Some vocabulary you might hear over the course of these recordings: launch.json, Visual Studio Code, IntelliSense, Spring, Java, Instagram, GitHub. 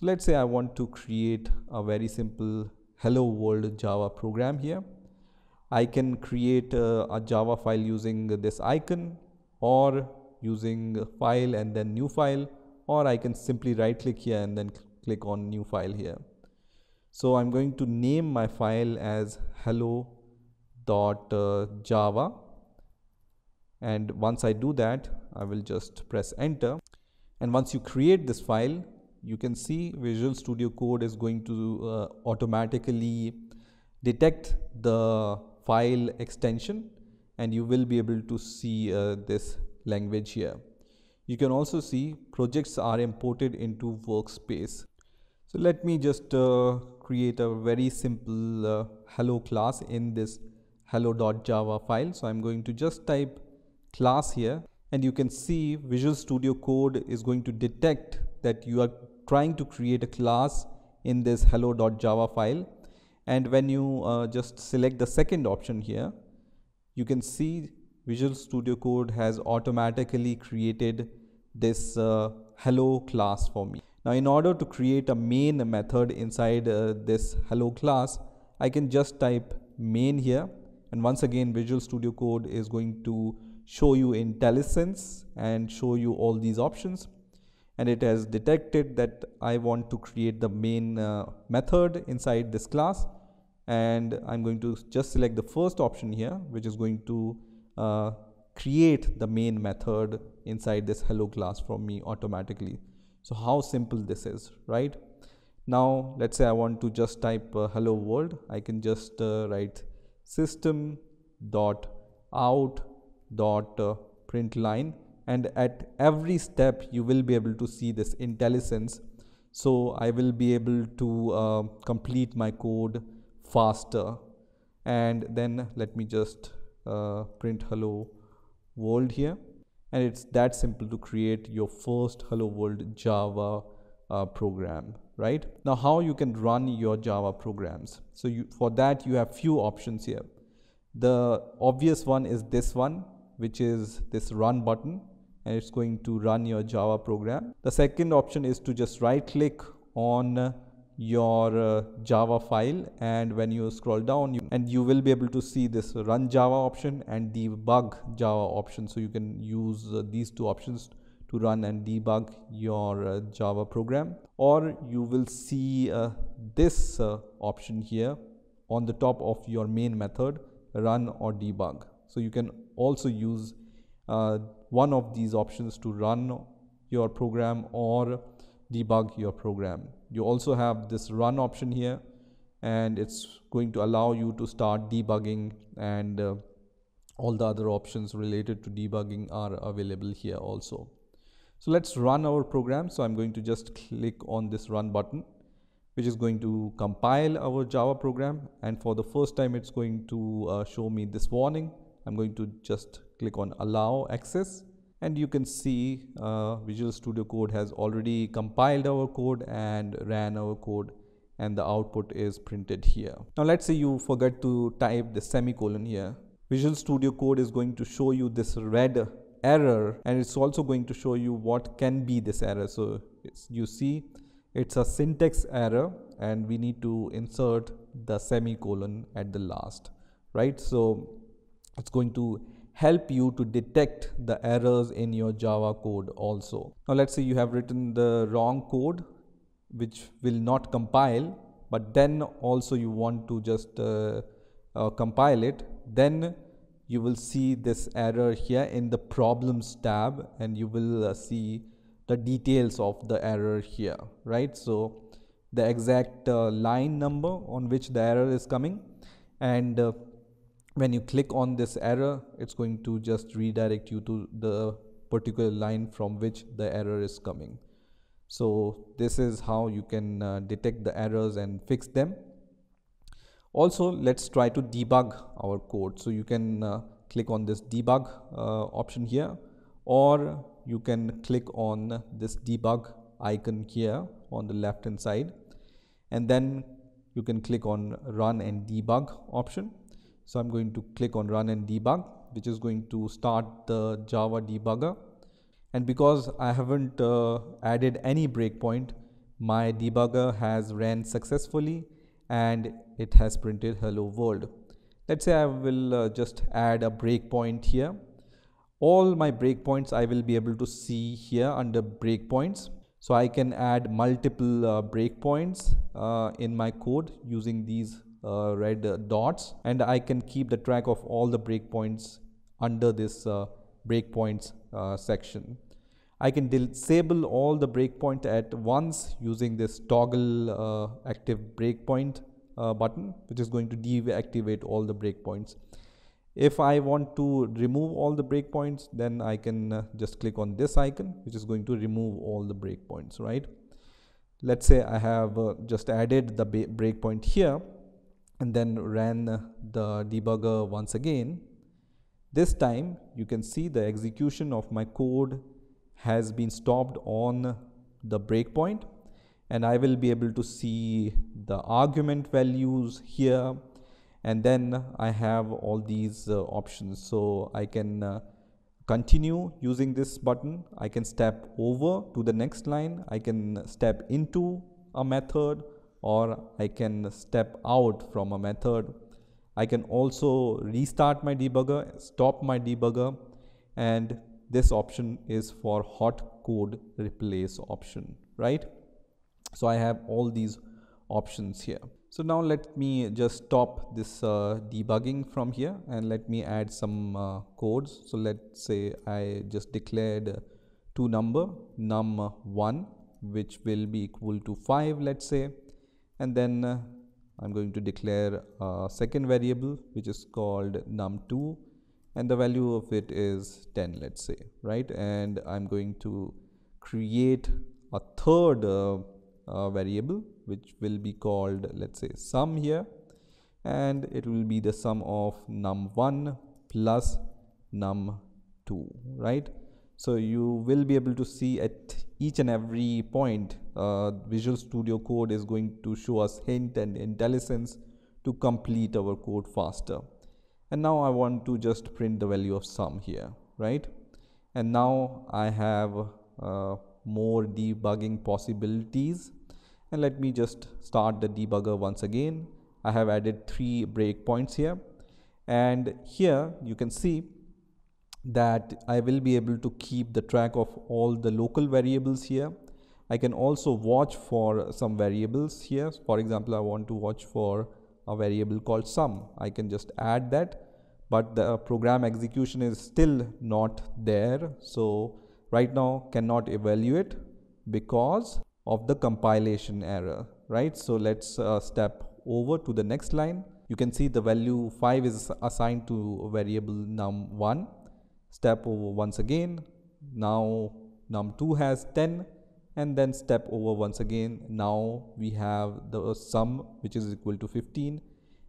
So let's say I want to create a very simple hello world Java program here. I can create a Java file using this icon, or using file and then new file, or I can simply right click here and then click on new file here. So I'm going to name my file as hello.java, and once I do that, I will just press enter. And once you create this file, you can see Visual Studio Code is going to automatically detect the file extension, and you will be able to see this language here. You can also see projects are imported into workspace. So let me just create a very simple hello class in this hello.java file. So I'm going to just type class here, and you can see Visual Studio Code is going to detect that you are trying to create a class in this hello.java file. And when you just select the second option here, you can see Visual Studio Code has automatically created this hello class for me. Now, in order to create a main method inside this hello class, I can just type main here, and once again Visual Studio Code is going to show you IntelliSense and show you all these options. And it has detected that I want to create the main method inside this class, and I'm going to just select the first option here, which is going to create the main method inside this hello class for me automatically. So how simple this is, right? Now let's say I want to just type hello world. I can just write system.out.println, and at every step you will be able to see this IntelliSense, so I will be able to complete my code faster. And then let me just print hello world here, and it's that simple to create your first hello world Java program, right? Now how you can run your Java programs. So for that you have few options here. The obvious one is this one, which is this run button, and it's going to run your Java program. The second option is to just right click on your Java file, and when you scroll down you will be able to see this run Java option and debug Java option. So you can use these two options to run and debug your Java program, or you will see this option here on the top of your main method, run or debug. So you can also use one of these options to run your program or debug your program. You also have this run option here, and it's going to allow you to start debugging, and all the other options related to debugging are available here also. So let's run our program. So I'm going to just click on this run button, which is going to compile our Java program, and for the first time it's going to show me this warning. I'm going to just click on allow access, and you can see Visual Studio Code has already compiled our code and ran our code, and the output is printed here. Now let's say you forget to type the semicolon here. Visual Studio Code is going to show you this red error, and it's also going to show you what can be this error. So you see it's a syntax error, and we need to insert the semicolon at the last, right? So it's going to help you to detect the errors in your Java code also. Now let's say you have written the wrong code, which will not compile, but then also you want to just compile it. Then you will see this error here in the problems tab, and you will see the details of the error here, right? So the exact line number on which the error is coming, and when you click on this error, it's going to just redirect you to the particular line from which the error is coming. So this is how you can detect the errors and fix them. Also, let's try to debug our code. So you can click on this debug option here, or you can click on this debug icon here on the left hand side, and then you can click on run and debug option. So I'm going to click on run and debug, which is going to start the Java debugger. And because I haven't added any breakpoint, my debugger has ran successfully and it has printed hello world. Let's say I will just add a breakpoint here. All my breakpoints I will be able to see here under breakpoints. So I can add multiple breakpoints in my code using these red dots, and I can keep the track of all the breakpoints under this breakpoints section. I can disable all the breakpoint at once using this toggle active breakpoint button, which is going to deactivate all the breakpoints. If I want to remove all the breakpoints, then I can just click on this icon, which is going to remove all the breakpoints, right? Let's say I have just added the breakpoint here and then ran the debugger once again. This time you can see the execution of my code has been stopped on the breakpoint, and I will be able to see the argument values here. And then I have all these options. So I can continue using this button. I can step over to the next line. I can step into a method, or I can step out from a method. I can also restart my debugger, stop my debugger, and this option is for hot code replace option, right? So I have all these options here. So now let me just stop this debugging from here and let me add some codes. So let's say I just declared to number num1, which will be equal to 5, let's say, and then I'm going to declare a second variable which is called num2, and the value of it is 10, let's say, right? And I'm going to create a third variable which will be called, let's say, sum here, and it will be the sum of num1 plus num2, right? So you will be able to see at each and every point Visual Studio Code is going to show us hint and IntelliSense to complete our code faster. And now I want to just print the value of sum here, right? And now I have more debugging possibilities. And let me just start the debugger once again. I have added 3 breakpoints here, and here you can see that I will be able to keep the track of all the local variables here. I can also watch for some variables here. For example, I want to watch for a variable called sum. I can just add that, but the program execution is still not there. So right now cannot evaluate because of the compilation error, right? So let's step over to the next line. You can see the value 5 is assigned to variable num1. Step over once again. Now num2 has 10, and then step over once again. Now we have the sum, which is equal to 15,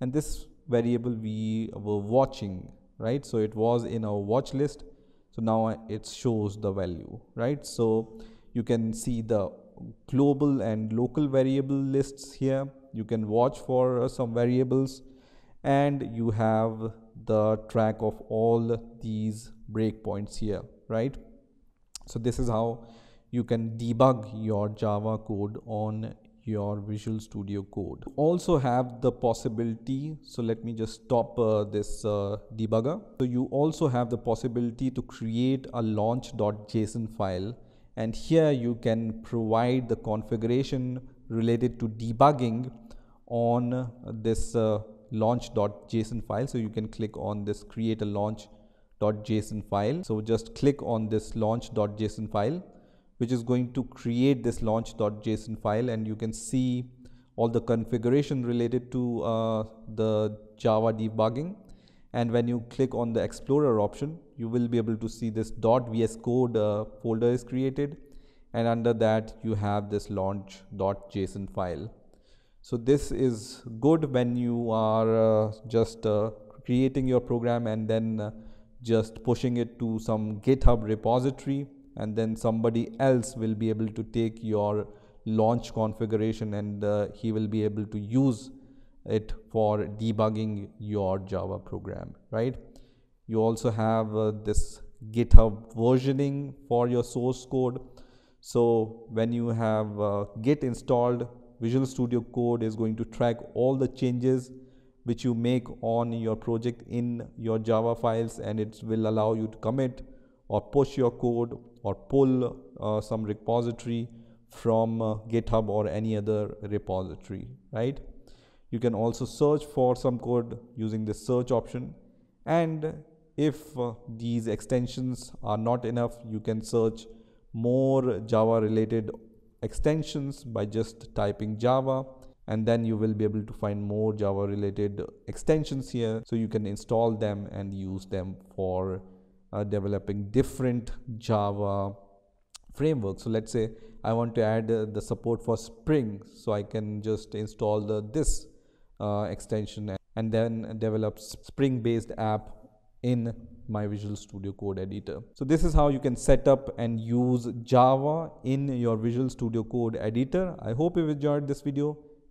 and this variable we were watching, right? So it was in our watch list. So now it shows the value, right? So you can see the global and local variable lists here. You can watch for some variables, and you have the track of all these breakpoints here, right? So this is how you can debug your Java code on your Visual Studio Code. Also have the possibility, so let me just stop this debugger. So you also have the possibility to create a launch.json file, and here you can provide the configuration related to debugging on this launch.json file. So you can click on this create a launch.json file. So just click on this launch.json file, which is going to create this launch.json file, and you can see all the configuration related to the Java debugging. And when you click on the Explorer option, you will be able to see this .vscode folder is created, and under that you have this launch.json file. So this is good when you are just creating your program and then just pushing it to some GitHub repository, and then somebody else will be able to take your launch configuration and he will be able to use it for debugging your Java program, right? You also have this GitHub versioning for your source code. So when you have Git installed, Visual Studio Code is going to track all the changes which you make on your project in your Java files, and it will allow you to commit or push your code or pull some repository from GitHub or any other repository, right? You can also search for some code using the search option, and if these extensions are not enough, you can search more Java related extensions by just typing Java, and then you will be able to find more Java related extensions here, so you can install them and use them for developing different Java frameworks. So let's say I want to add the support for Spring, so I can just install this extension and then develop Spring based app in my Visual Studio Code editor. So this is how you can set up and use Java in your Visual Studio Code editor. I hope you enjoyed this video,